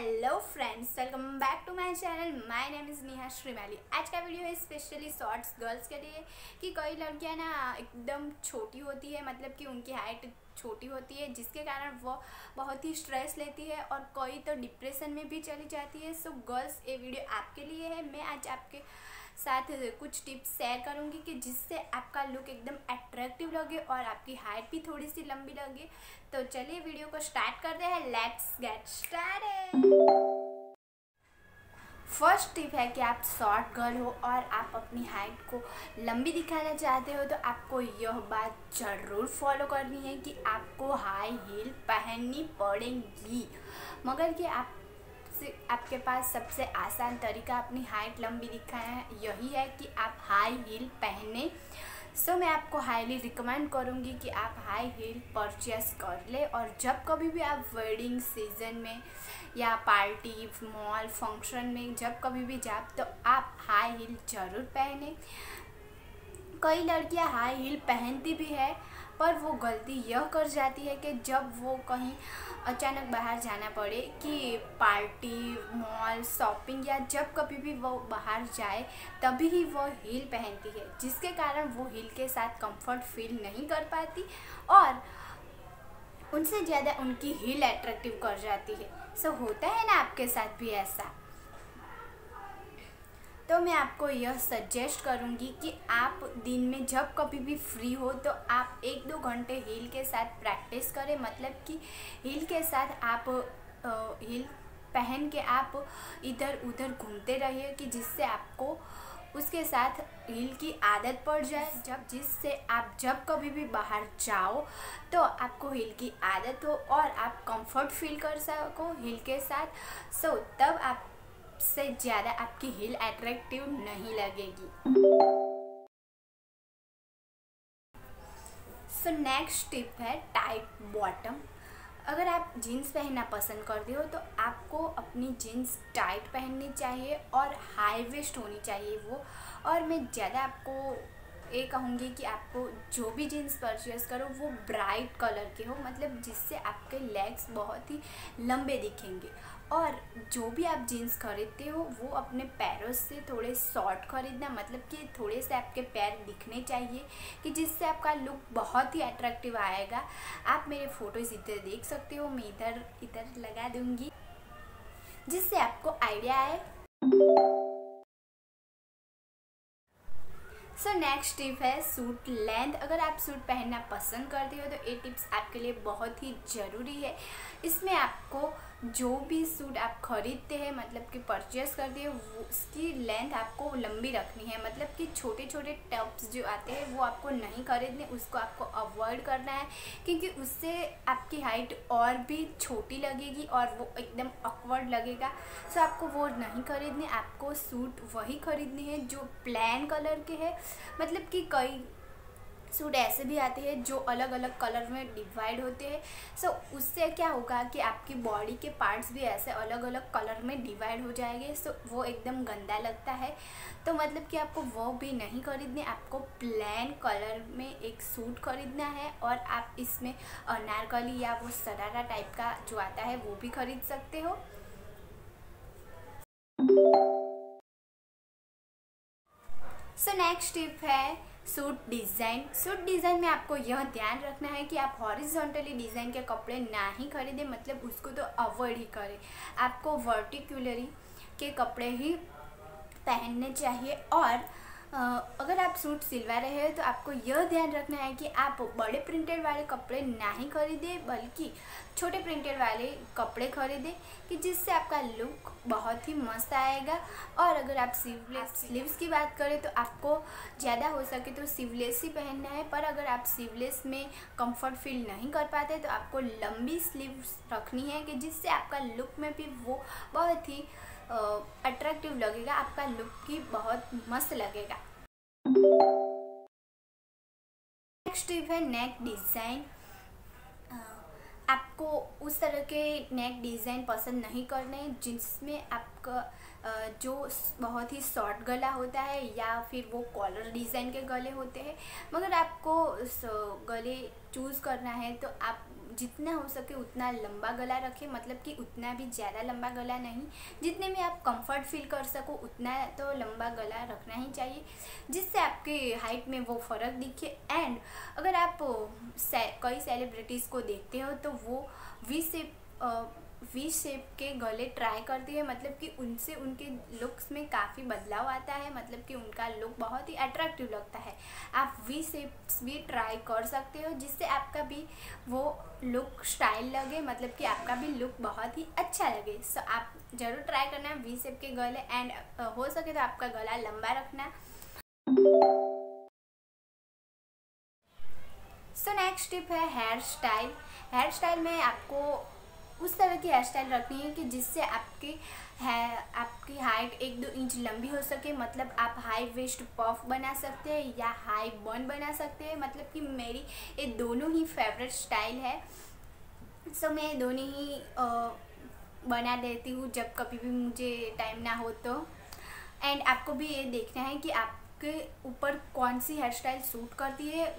Hello friends, welcome back to my channel. My name is Neha Shrimali. आज का video है specially shorts girls के लिए कि कई लड़कियां ना एकदम छोटी होती है, मतलब कि उनकी हाइट छोटी होती है, जिसके कारण वो बहुत ही स्ट्रेस लेती है और कोई तो डिप्रेशन में भी चली जाती है। सो गर्ल्स, ये वीडियो आपके लिए है। मैं आज आपके साथ कुछ टिप्स शेयर करूंगी कि जिससे आपका लुक एकदम अट्रैक्टिव लगे और आपकी हाइट भी थोड़ी सी लंबी लगे। तो चलिए वीडियो को स्टार्ट करते हैं। Let's get started. First tip है कि आप शॉर्ट गर्ल हो और आप अपनी हाइट को लंबी दिखाना चाहते हो तो आपको यह बात ज़रूर फॉलो करनी है कि आपको हाई हील पहननी पड़ेगी। मगर कि आपके पास सबसे आसान तरीका अपनी हाइट लंबी दिखाना यही है कि आप हाई हील पहने। सो मैं आपको हाईली रिकमेंड करूँगी कि आप हाई हील परचेस कर ले और जब कभी भी आप वेडिंग सीजन में या पार्टी मॉल फंक्शन में जब कभी भी जाओ तो आप हाई हील ज़रूर पहने। कई लड़कियां हाई हील पहनती भी है पर वो गलती यह कर जाती है कि जब वो कहीं अचानक बाहर जाना पड़े कि पार्टी मॉल शॉपिंग या जब कभी भी वो बाहर जाए तभी ही वो हील पहनती है, जिसके कारण वो हील के साथ कंफर्ट फील नहीं कर पाती और उनसे ज़्यादा उनकी हील अट्रैक्टिव कर जाती है। सो होता है ना आपके साथ भी ऐसा। तो मैं आपको यह सजेस्ट करूंगी कि आप दिन में जब कभी भी फ्री हो तो आप 1-2 घंटे हील के साथ प्रैक्टिस करें। मतलब कि हील के साथ आप हील पहन के आप इधर उधर घूमते रहिए कि जिससे आपको उसके साथ हील की आदत पड़ जाए, जिससे आप जब कभी भी बाहर जाओ तो आपको हील की आदत हो और आप कंफर्ट फील कर सको हील के साथ। सो तब आप से ज़्यादा आपकी हील अट्रैक्टिव नहीं लगेगी। सो नेक्स्ट टिप है टाइट बॉटम। अगर आप जीन्स पहनना पसंद करते हो तो आपको अपनी जीन्स टाइट पहननी चाहिए और हाई वेस्ट होनी चाहिए वो। और मैं ज़्यादा आपको ये कहूँगी कि आपको जो भी जीन्स परचेस करो वो ब्राइट कलर के हो, मतलब जिससे आपके लेग्स बहुत ही लंबे दिखेंगे। और जो भी आप जीन्स खरीदते हो वो अपने पैरों से थोड़े शॉर्ट खरीदना, मतलब कि थोड़े से आपके पैर दिखने चाहिए कि जिससे आपका लुक बहुत ही अट्रैक्टिव आएगा। आप मेरे फोटोज़ इधर देख सकते हो, मैं इधर लगा दूँगी जिससे आपको आइडिया आए। सो नेक्स्ट टिप है सूट लेंथ। अगर आप सूट पहनना पसंद करते हो तो ये टिप्स आपके लिए बहुत ही ज़रूरी है। इसमें आपको जो भी सूट आप खरीदते हैं, मतलब कि परचेस करते हो, उसकी लेंथ आपको लंबी रखनी है। मतलब कि छोटे छोटे टॉप्स जो आते हैं वो आपको नहीं खरीदने, उसको आपको अवॉइड करना है क्योंकि उससे आपकी हाइट और भी छोटी लगेगी और वो एकदम ऑकवर्ड लगेगा। सो आपको वो नहीं खरीदने, आपको सूट वही खरीदने हैं जो प्लेन कलर के हैं। मतलब कि कई सूट ऐसे भी आते हैं जो अलग अलग कलर में डिवाइड होते हैं। सो उससे क्या होगा कि आपकी बॉडी के पार्ट्स भी ऐसे अलग अलग कलर में डिवाइड हो जाएंगे। सो वो एकदम गंदा लगता है। तो मतलब कि आपको वो भी नहीं खरीदने, आपको प्लेन कलर में एक सूट खरीदना है और आप इसमें अनारकली या वो शरारा टाइप का जो आता है वो भी खरीद सकते हो। सो नेक्स्ट टिप है सूट डिज़ाइन। सूट डिज़ाइन में आपको यह ध्यान रखना है कि आप हॉरिजॉन्टली डिज़ाइन के कपड़े ना ही खरीदें, मतलब उसको तो अवॉइड ही करें। आपको वर्टिकुलरी के कपड़े ही पहनने चाहिए। और अगर आप सूट सिलवा रहे हो तो आपको यह ध्यान रखना है कि आप बड़े प्रिंटेड वाले कपड़े ना ही खरीदें बल्कि छोटे प्रिंटेड वाले कपड़े खरीदें कि जिससे आपका लुक बहुत ही मस्त आएगा। और अगर आप स्लीव्स की बात करें तो आपको ज़्यादा हो सके तो स्लीवलेस ही पहनना है। पर अगर आप स्लीवलेस में कंफर्ट फील नहीं कर पाते तो आपको लंबी स्लीव्स रखनी है कि जिससे आपका लुक में भी वो बहुत ही अट्रैक्टिव लगेगा, आपका लुक की बहुत मस्त लगेगा। नेक्स्ट टिप है नेक डिज़ाइन। आपको उस तरह के नेक डिज़ाइन पसंद नहीं करने जिसमें आपका जो बहुत ही शॉर्ट गला होता है या फिर वो कॉलर डिज़ाइन के गले होते हैं। मगर आपको गले चूज़ करना है तो आप जितना हो सके उतना लंबा गला रखें, मतलब कि उतना भी ज़्यादा लंबा गला नहीं, जितने में आप कंफर्ट फील कर सको उतना तो लंबा गला रखना ही चाहिए, जिससे आपके हाइट में वो फ़र्क दिखे। एंड अगर आप कई सेलिब्रिटीज़ को देखते हो तो वो वी शेप के गले ट्राई करती है, मतलब कि उनसे उनके लुक्स में काफ़ी बदलाव आता है, मतलब कि उनका लुक बहुत ही अट्रैक्टिव लगता है। आप वी शेप्स भी ट्राई कर सकते हो, जिससे आपका भी वो लुक स्टाइल लगे, मतलब कि आपका भी लुक बहुत ही अच्छा लगे। सो आप ज़रूर ट्राई करना वी शेप के गले, एंड हो सके तो आपका गला लंबा रखना। सो नेक्स्ट टिप है हेयर स्टाइल। हेयर स्टाइल में आपको उस तरह की हेयर स्टाइल रखनी है कि जिससे आपकी हाइट 1-2 इंच लंबी हो सके, मतलब आप हाई वेस्ट पफ बना सकते हैं या हाई बन बना सकते हैं, मतलब कि मेरी ये दोनों ही फेवरेट स्टाइल है। सो मैं दोनों ही बना देती हूँ जब कभी भी मुझे टाइम ना हो तो। एंड आपको भी ये देखना है कि आपके ऊपर कौन सी हेयर स्टाइल सूट करती है,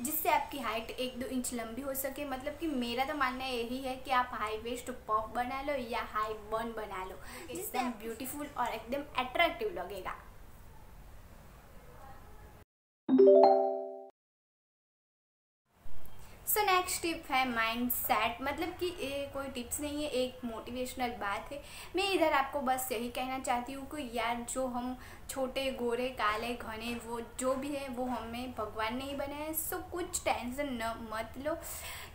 जिससे आपकी हाइट 1-2 इंच लंबी हो सके। मतलब कि मेरा तो मानना यही है कि आप हाई वेस्ट पफ बना लो या हाई बन बना लो, जिससे आप ब्यूटीफुल और एकदम अट्रैक्टिव लगेगा। सो नेक्स्ट टिप है माइंड सेट, मतलब कि ये कोई टिप्स नहीं है, एक मोटिवेशनल बात है। मैं इधर आपको बस यही कहना चाहती हूँ कि यार जो हम छोटे गोरे काले घने वो जो भी है वो हमें भगवान ने ही बनाया है। सो कुछ टेंशन मत लो,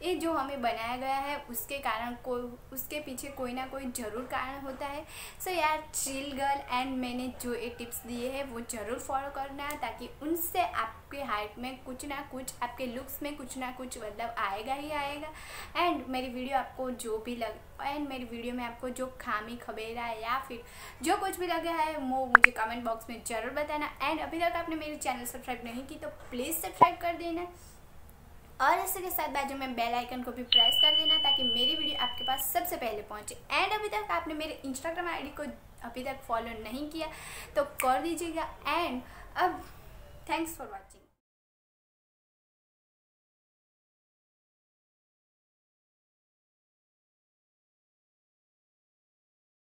ये जो हमें बनाया गया है उसके पीछे कोई ना कोई ज़रूर कारण होता है। सो यार चिल गर्ल, एंड मैंने जो ये टिप्स दिए हैं वो ज़रूर फॉलो करना, ताकि उनसे आपके हाइट में कुछ ना कुछ, आपके लुक्स में कुछ ना कुछ आएगा ही आएगा। एंड मेरी वीडियो में आपको जो खामी खबेरा या फिर जो कुछ भी लगा है वो मुझे कमेंट बॉक्स में ज़रूर बताना। एंड अभी तक आपने मेरे चैनल सब्सक्राइब नहीं की तो प्लीज़ सब्सक्राइब कर देना, और इसके साथ बाजू में बेल आइकन को भी प्रेस कर देना ताकि मेरी वीडियो आपके पास सबसे पहले पहुंचे। एंड अभी तक आपने मेरे इंस्टाग्राम आईडी को अभी तक फॉलो नहीं किया तो कर दीजिएगा। एंड अब थैंक्स फॉर वॉचिंग।